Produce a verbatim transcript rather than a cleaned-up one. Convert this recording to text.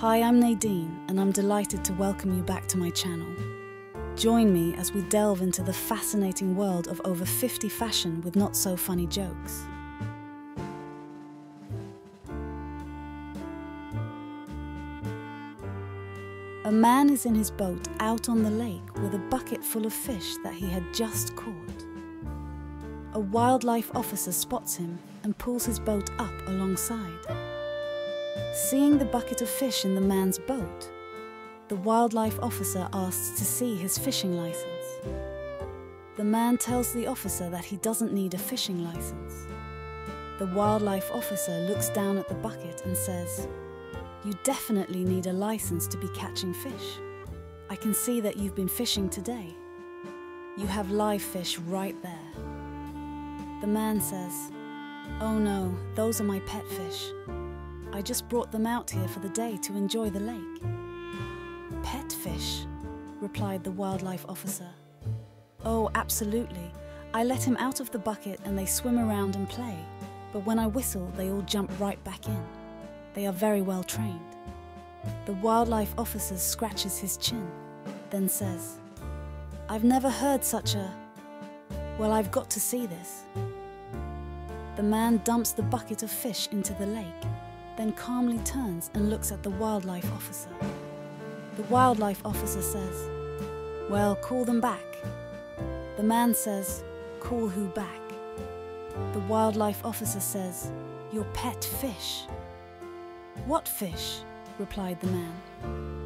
Hi, I'm Nadine, and I'm delighted to welcome you back to my channel. Join me as we delve into the fascinating world of over fifty fashion with not-so-funny jokes. A man is in his boat out on the lake with a bucket full of fish that he had just caught. A wildlife officer spots him and pulls his boat up alongside. Seeing the bucket of fish in the man's boat, the wildlife officer asks to see his fishing license. The man tells the officer that he doesn't need a fishing license. The wildlife officer looks down at the bucket and says, "You definitely need a license to be catching fish. I can see that you've been fishing today. You have live fish right there." The man says, "Oh no, those are my pet fish. I just brought them out here for the day to enjoy the lake." "Pet fish," replied the wildlife officer. "Oh, absolutely. I let him out of the bucket and they swim around and play, but when I whistle, they all jump right back in. They are very well trained." The wildlife officer scratches his chin, then says, "I've never heard such a... Well, I've got to see this." The man dumps the bucket of fish into the lake, then calmly turns and looks at the wildlife officer. The wildlife officer says, "Well, call them back." The man says, "Call who back?" The wildlife officer says, "Your pet fish." "What fish?" replied the man.